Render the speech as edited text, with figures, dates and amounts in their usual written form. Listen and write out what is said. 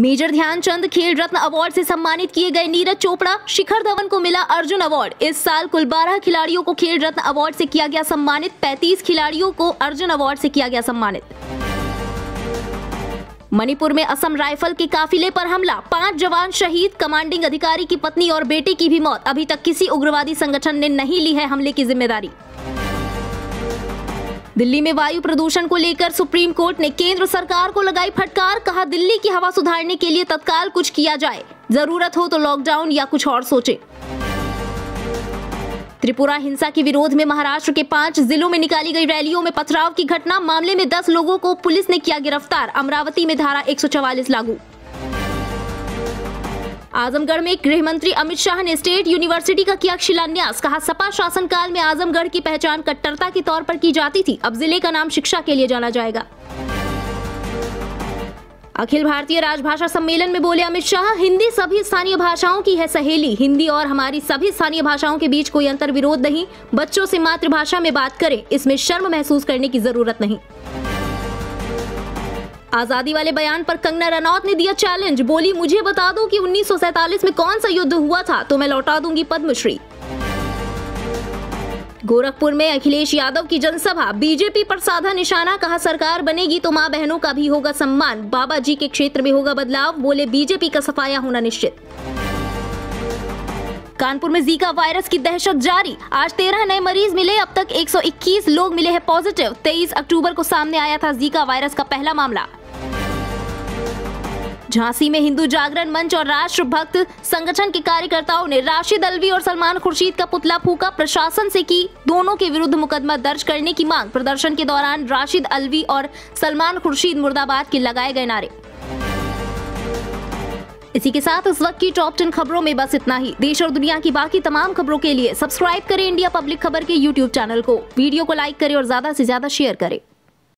Major Dhyanchand खेल रत्न award से सम्मानित किए गए नीरज चोपड़ा, शिखर धवन को मिला अर्जुन अवार्ड। इस साल कुल 12 खिलाड़ियों को खेल रत्न अवार्ड से किया गया सम्मानित, 35 खिलाड़ियों को अर्जुन अवार्ड से किया गया सम्मानित। मणिपुर में असम राइफल के काफिले पर हमला, 5 जवान शहीद, कमांडिंग अधिकारी की पत्नी और बेटे की भी मौत। अभी तक किसी उग्रवादी संगठन ने नहीं ली है हमले की जिम्मेदारी। दिल्ली में वायु प्रदूषण को लेकर सुप्रीम कोर्ट ने केंद्र सरकार को लगाई फटकार, कहा दिल्ली की हवा सुधारने के लिए तत्काल कुछ किया जाए, जरूरत हो तो लॉकडाउन या कुछ और सोचे। त्रिपुरा हिंसा के विरोध में महाराष्ट्र के 5 जिलों में निकाली गई रैलियों में पथराव की घटना, मामले में 10 लोगों को पुलिस ने किया गिरफ्तार, अमरावती में धारा 144 लागू। आजमगढ़ में गृह मंत्री अमित शाह ने स्टेट यूनिवर्सिटी का किया शिलान्यास, कहा सपा शासनकाल में आजमगढ़ की पहचान कट्टरता के तौर पर की जाती थी, अब जिले का नाम शिक्षा के लिए जाना जाएगा। अखिल भारतीय राजभाषा सम्मेलन में बोले अमित शाह, हिंदी सभी स्थानीय भाषाओं की है सहेली, हिंदी और हमारी सभी स्थानीय भाषाओं के बीच कोई अंतर विरोध नहीं, बच्चों से मातृभाषा में बात करें, इसमें शर्म महसूस करने की जरूरत नहीं। आजादी वाले बयान पर कंगना रनौत ने दिया चैलेंज, बोली मुझे बता दो कि 1947 में कौन सा युद्ध हुआ था तो मैं लौटा दूंगी पद्मश्री। गोरखपुर में अखिलेश यादव की जनसभा, बीजेपी पर साधा निशाना, कहा सरकार बनेगी तो मां बहनों का भी होगा सम्मान, बाबा जी के क्षेत्र में होगा बदलाव, बोले बीजेपी का सफाया होना निश्चित। कानपुर में जीका वायरस की दहशत जारी, आज 13 नए मरीज मिले, अब तक 121 लोग मिले हैं पॉजिटिव। 23 अक्टूबर को सामने आया था जीका वायरस का पहला मामला। झांसी में हिंदू जागरण मंच और राष्ट्र भक्त संगठन के कार्यकर्ताओं ने राशिद अल्वी और सलमान खुर्शीद का पुतला फूंका, प्रशासन से की दोनों के विरुद्ध मुकदमा दर्ज करने की मांग। प्रदर्शन के दौरान राशिद अल्वी और सलमान खुर्शीद मुर्दाबाद के लगाए गए नारे। इसी के साथ इस वक्त की टॉप 10 खबरों में बस इतना ही। देश और दुनिया की बाकी तमाम खबरों के लिए सब्सक्राइब करें इंडिया पब्लिक खबर के YouTube चैनल को। वीडियो को लाइक करें और ज्यादा से ज्यादा शेयर करें।